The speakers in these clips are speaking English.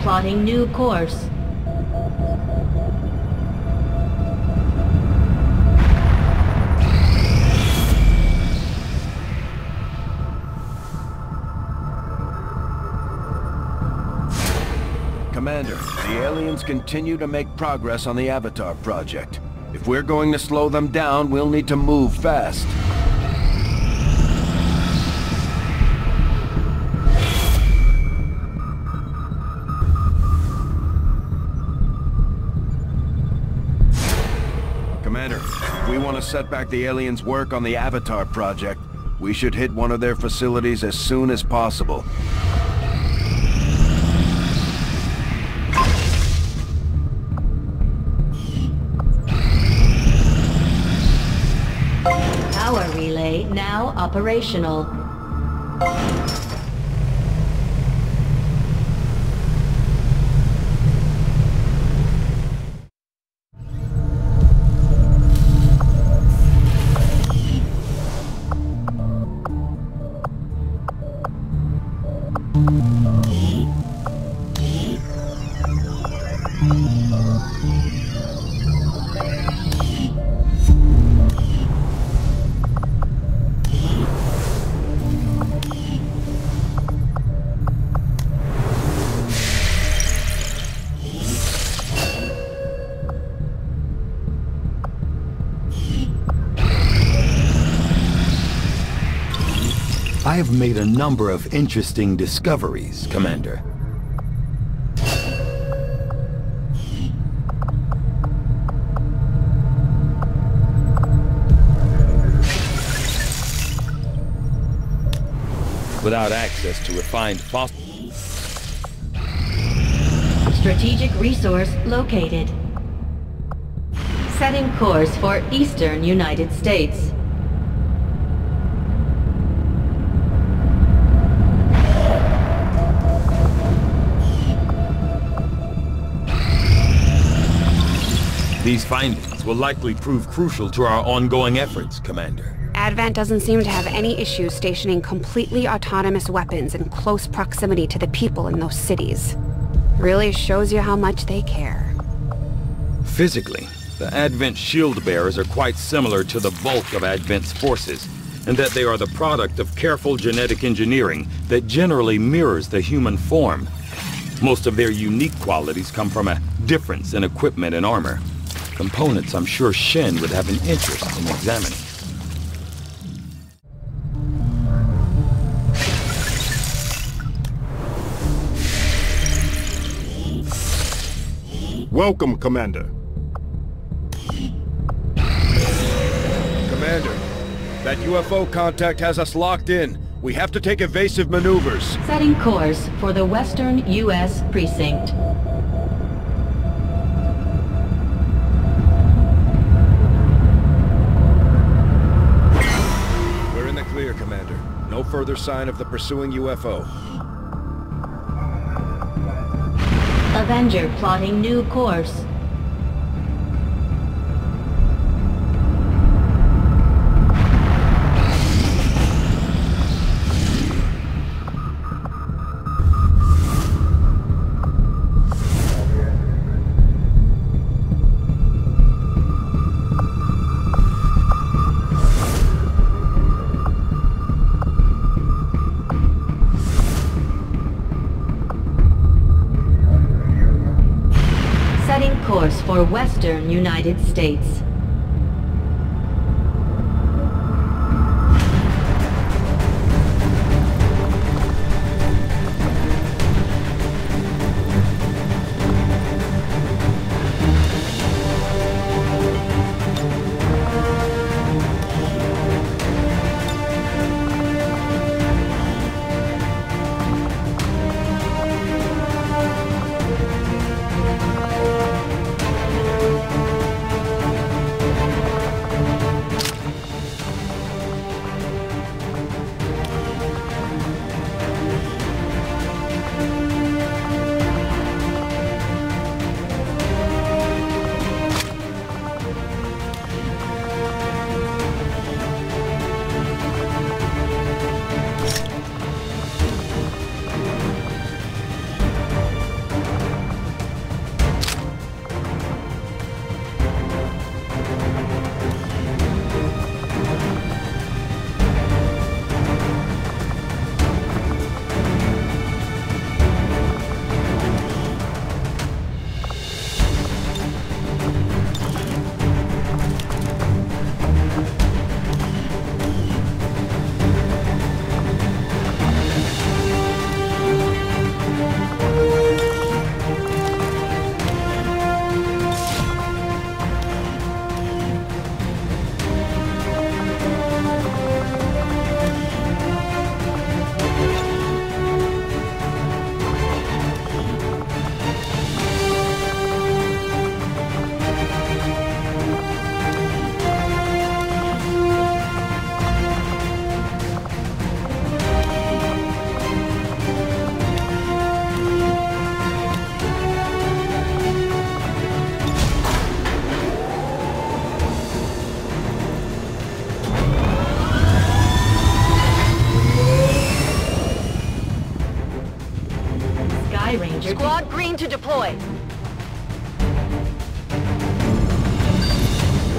plotting new course. Commander, the aliens continue to make progress on the Avatar project. If we're going to slow them down, we'll need to move fast. Commander, if we want to set back the aliens' work on the Avatar project, we should hit one of their facilities as soon as possible. Now operational. I have made a number of interesting discoveries, Commander. Without access to refined fossils. Strategic resource located. Setting course for Eastern United States. These findings will likely prove crucial to our ongoing efforts, Commander. Advent doesn't seem to have any issue stationing completely autonomous weapons in close proximity to the people in those cities. Really shows you how much they care. Physically, the Advent shield bearers are quite similar to the bulk of Advent's forces, in that they are the product of careful genetic engineering that generally mirrors the human form. Most of their unique qualities come from a difference in equipment and armor. Components I'm sure Shen would have an interest in examining. Welcome, Commander. Commander, that UFO contact has us locked in. We have to take evasive maneuvers. Setting course for the Western U.S. precinct. Commander, no further sign of the pursuing UFO. Avenger plotting new course. Course for Western United States.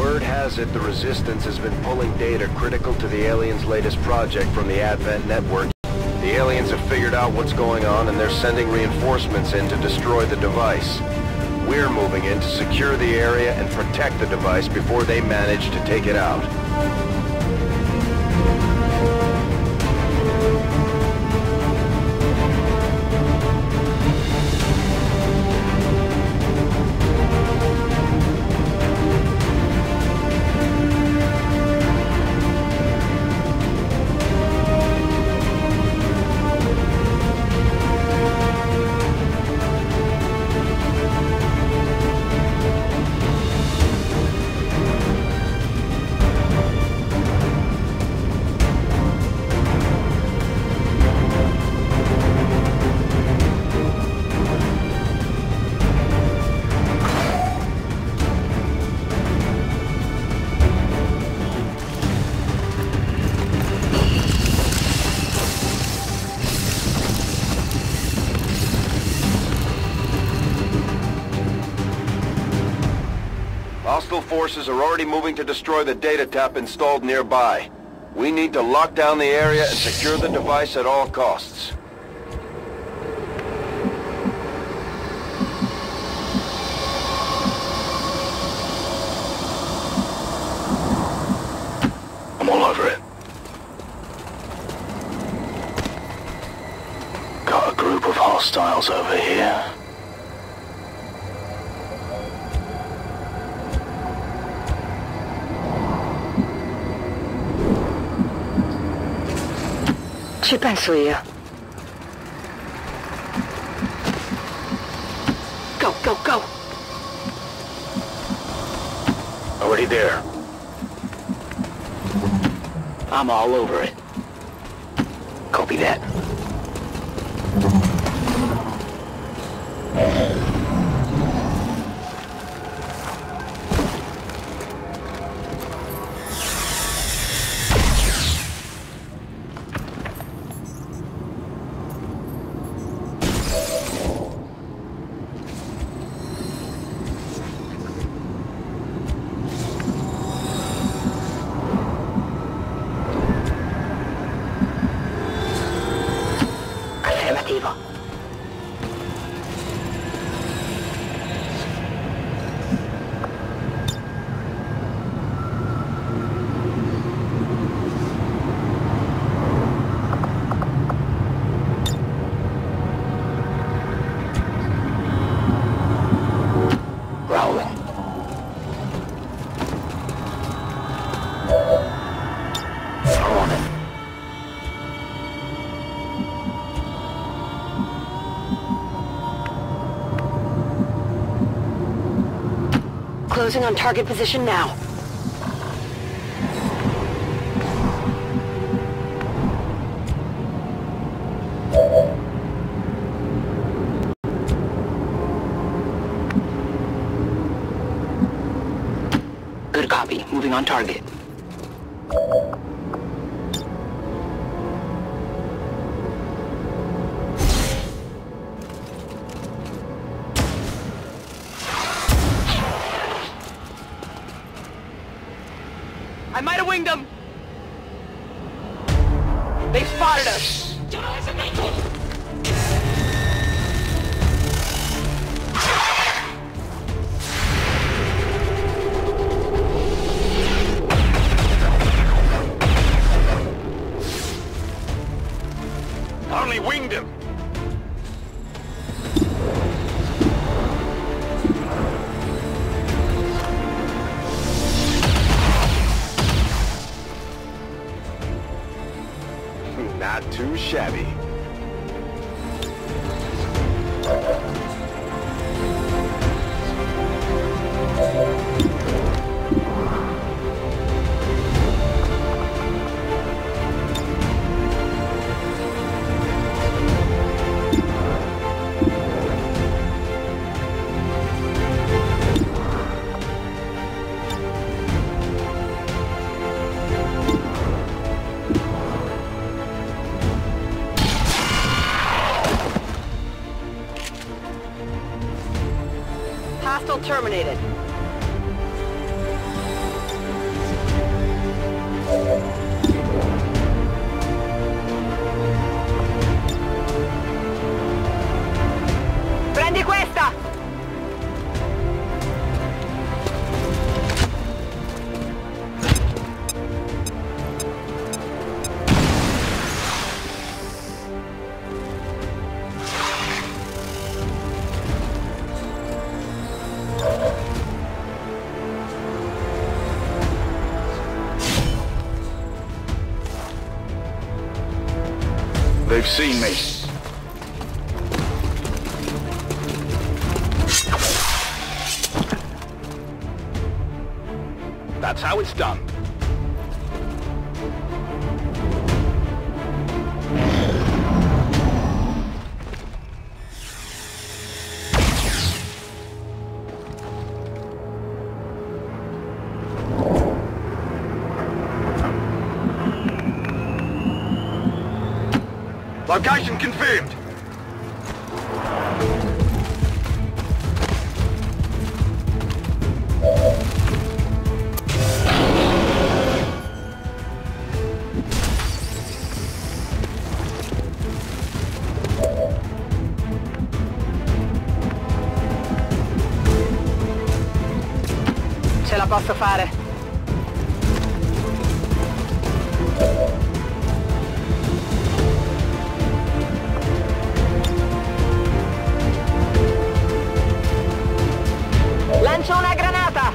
Word has it the Resistance has been pulling data critical to the aliens' latest project from the Advent network. The aliens have figured out what's going on and they're sending reinforcements in to destroy the device. We're moving in to secure the area and protect the device before they manage to take it out. Hostile forces are already moving to destroy the data tap installed nearby. We need to lock down the area and secure the device at all costs. I'm all over it. Got a group of hostiles over here. Ci penso io. Go, go, go! Already there. I'm all over it. Copy that. Closing on target position now. Good copy. Moving on target. I might have winged them! They spotted us! I only winged him! Not too shabby. Terminated. They've seen me. That's how it's done. Location confirmed. Ce la posso fare. Lancio una granata!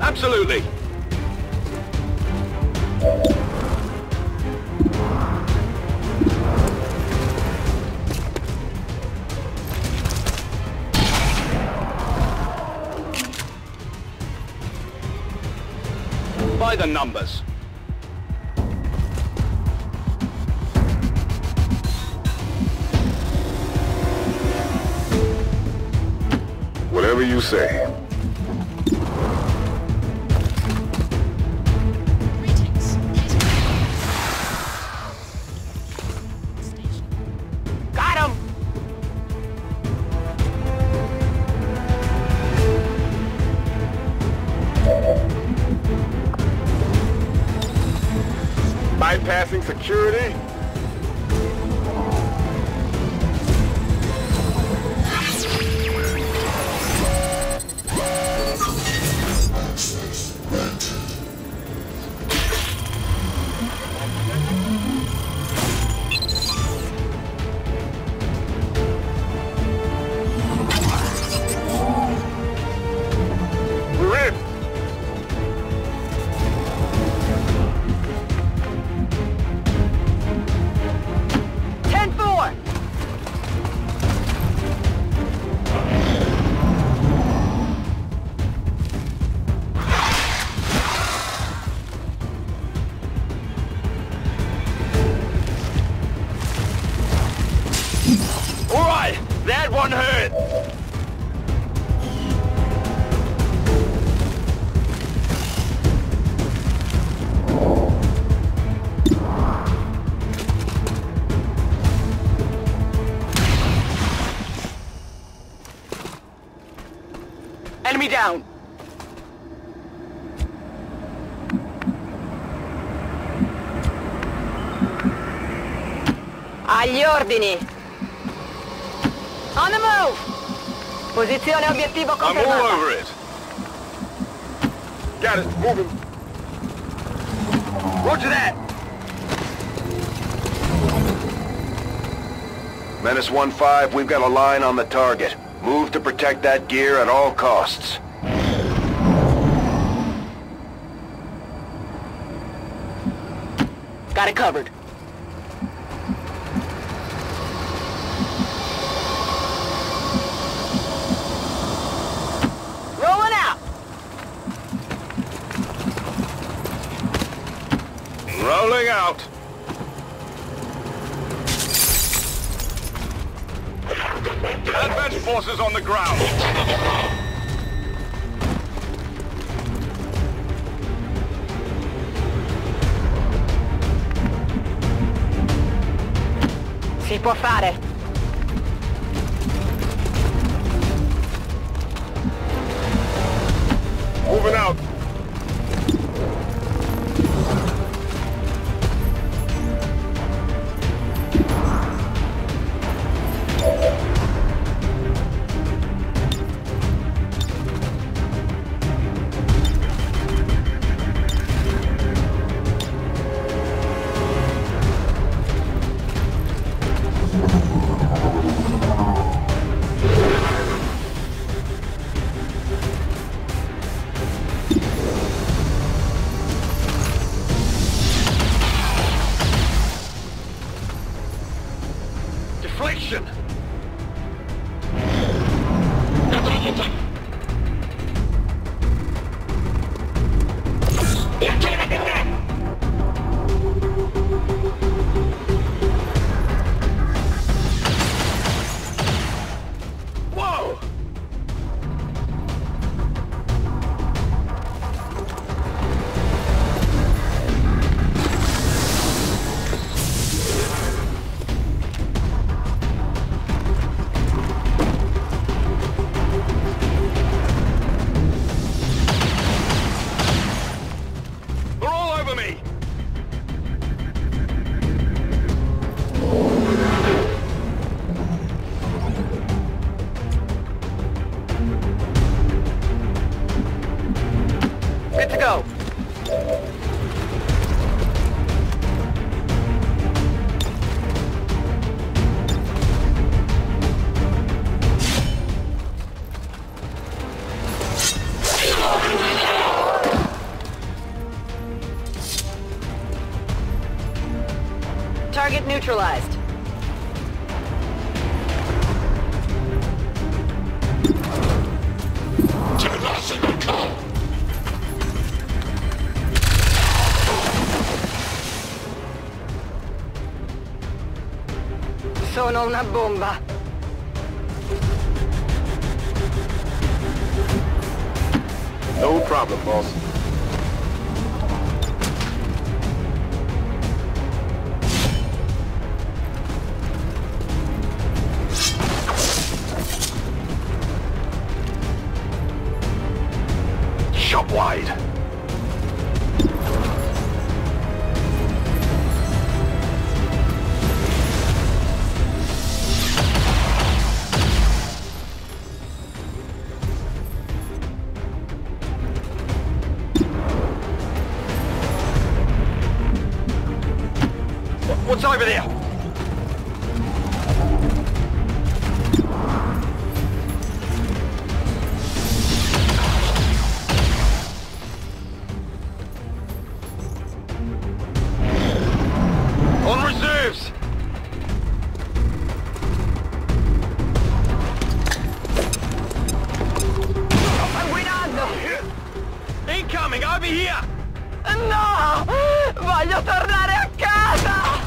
Absolutely! By the numbers. Whatever you say. Bypassing security. That one hurt! Enemy down! Agli ordini! On the move! Posizione obiettivo confermata. I'm all over it. Got it. Moving. Roger that. Menace 1-5, we've got a line on the target. Move to protect that gear at all costs. Got it covered. Rolling out. Advance forces on the ground. Si può fare. Moving out. Target neutralized. Sono una bomba. No problem, boss. What's over there? On reserves! Incoming, over here! No! Voglio tornare a casa!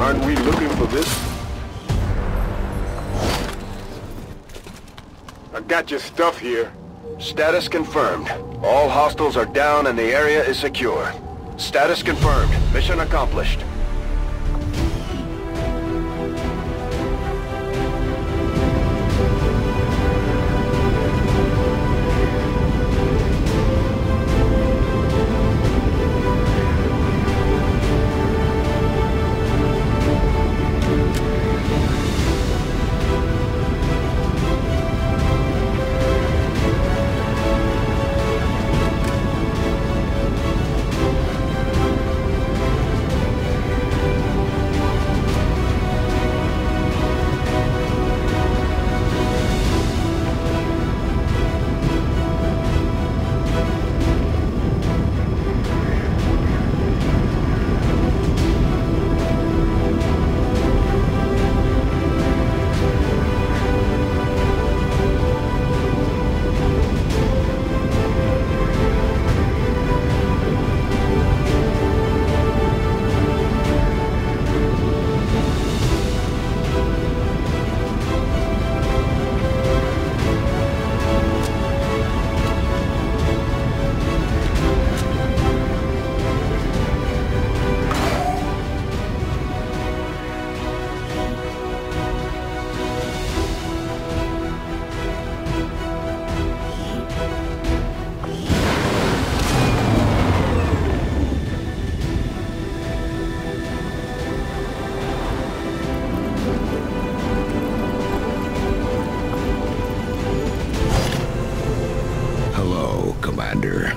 Aren't we looking for this? I got your stuff here. Status confirmed. All hostiles are down and the area is secure. Status confirmed. Mission accomplished. Commander.